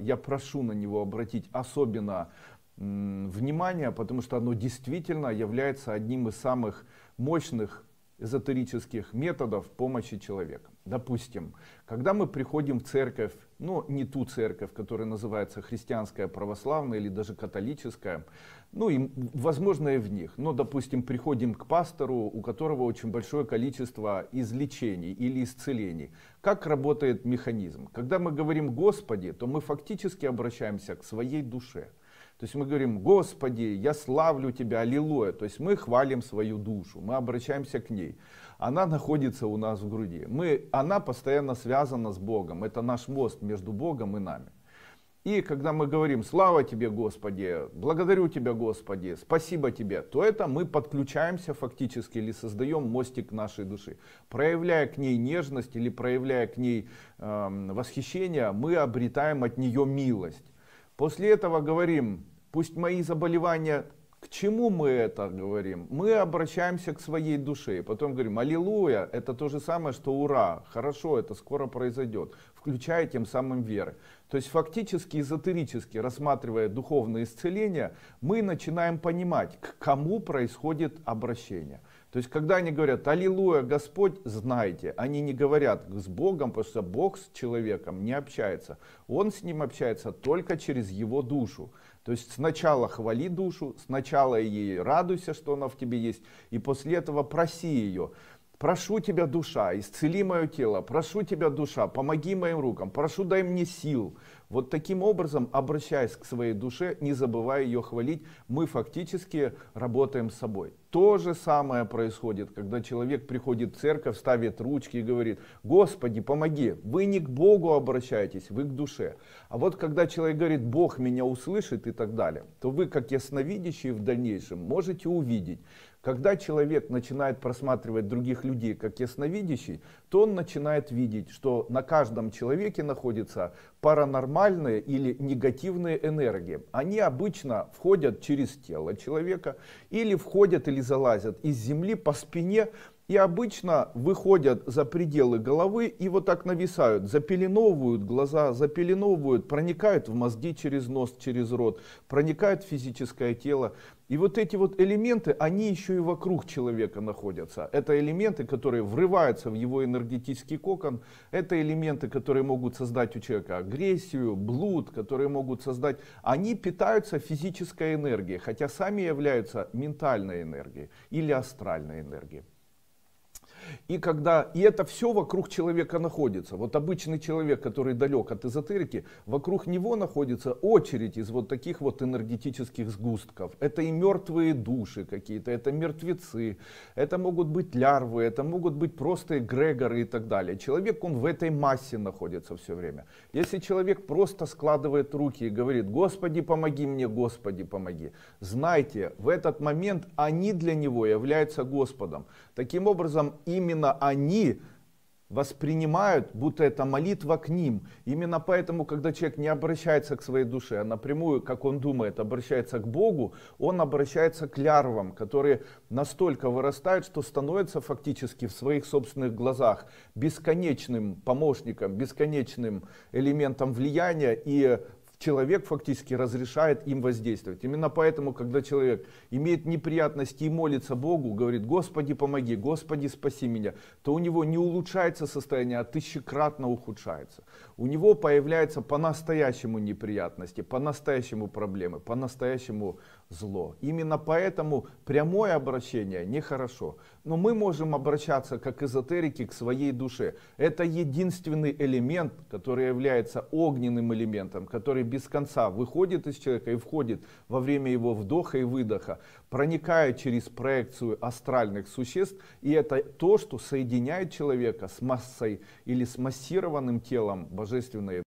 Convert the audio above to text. Я прошу на него обратить особенно внимание, потому что оно действительно является одним из самых мощных эзотерических методов помощи человека. Допустим, когда мы приходим в церковь, ну не ту церковь, которая называется христианская, православная или даже католическая, ну и возможно и в них, но допустим приходим к пастору, у которого очень большое количество излечений или исцелений. Как работает механизм? Когда мы говорим «Господи», то мы фактически обращаемся к своей душе. То есть мы говорим: «Господи, я славлю Тебя, аллилуйя». То есть мы хвалим свою душу, мы обращаемся к ней. Она находится у нас в груди. Она постоянно связана с Богом. Это наш мост между Богом и нами. И когда мы говорим: «Слава Тебе, Господи», «Благодарю Тебя, Господи», «Спасибо Тебе», то это мы подключаемся фактически или создаем мостик нашей души. Проявляя к ней нежность или проявляя к ней восхищение, мы обретаем от нее милость. После этого говорим: «Пусть мои заболевания...» К чему мы это говорим? Мы обращаемся к своей душе. Потом говорим: «Аллилуйя» — это то же самое, что «Ура», «Хорошо», это скоро произойдет, включая тем самым веры. То есть фактически эзотерически, рассматривая духовное исцеление, мы начинаем понимать, к кому происходит обращение. То есть когда они говорят «Аллилуйя, Господь», знайте, они не говорят с Богом, потому что Бог с человеком не общается. Он с ним общается только через его душу. То есть сначала хвали душу, сначала ей радуйся, что она в тебе есть, и после этого проси ее. «Прошу тебя, душа, исцели мое тело, прошу тебя, душа, помоги моим рукам, прошу, дай мне сил». Вот таким образом, обращаясь к своей душе, не забывая ее хвалить, мы фактически работаем с собой. То же самое происходит, когда человек приходит в церковь, ставит ручки и говорит: «Господи, помоги». Вы не к Богу обращаетесь, вы к душе. А вот когда человек говорит: «Бог меня услышит» и так далее, то вы, как ясновидящие, в дальнейшем можете увидеть. Когда человек начинает просматривать других людей как ясновидящий, то он начинает видеть, что на каждом человеке находятся паранормальные или негативные энергии. Они обычно входят через тело человека или входят или залазят из земли по спине и обычно выходят за пределы головы и вот так нависают, запеленовывают глаза, запеленовывают, проникают в мозги через нос, через рот, проникают в физическое тело. И вот эти вот элементы, они еще и вокруг человека находятся. Это элементы, которые врываются в его энергетический кокон. Это элементы, которые могут создать у человека агрессию, блуд, которые могут создать... Они питаются физической энергией, хотя сами являются ментальной энергией или астральной энергией. И это все вокруг человека находится. Вот обычный человек, который далек от эзотерики, вокруг него находится очередь из вот таких вот энергетических сгустков. Это и мертвые души какие-то, это мертвецы, это могут быть лярвы, это могут быть просто эгрегоры и так далее. Человек, он в этой массе находится все время. Если человек просто складывает руки и говорит: «Господи, помоги мне, Господи, помоги», знайте, в этот момент они для него являются Господом. Таким образом, именно они воспринимают, будто это молитва к ним. Именно поэтому, когда человек не обращается к своей душе, а напрямую, как он думает, обращается к Богу, он обращается к лярвам, которые настолько вырастают, что становятся фактически в своих собственных глазах бесконечным помощником, бесконечным элементом влияния, и человек фактически разрешает им воздействовать. Именно поэтому, когда человек имеет неприятности и молится Богу, говорит: «Господи, помоги, Господи, спаси меня», то у него не улучшается состояние, а тысячекратно ухудшается. У него появляются по-настоящему неприятности, по-настоящему проблемы, по-настоящему зло. Именно поэтому прямое обращение нехорошо. Но мы можем обращаться как эзотерики к своей душе. Это единственный элемент, который является огненным элементом, который без конца выходит из человека и входит во время его вдоха и выдоха, проникая через проекцию астральных существ. И это то, что соединяет человека с массой или с массированным телом божественной энергии.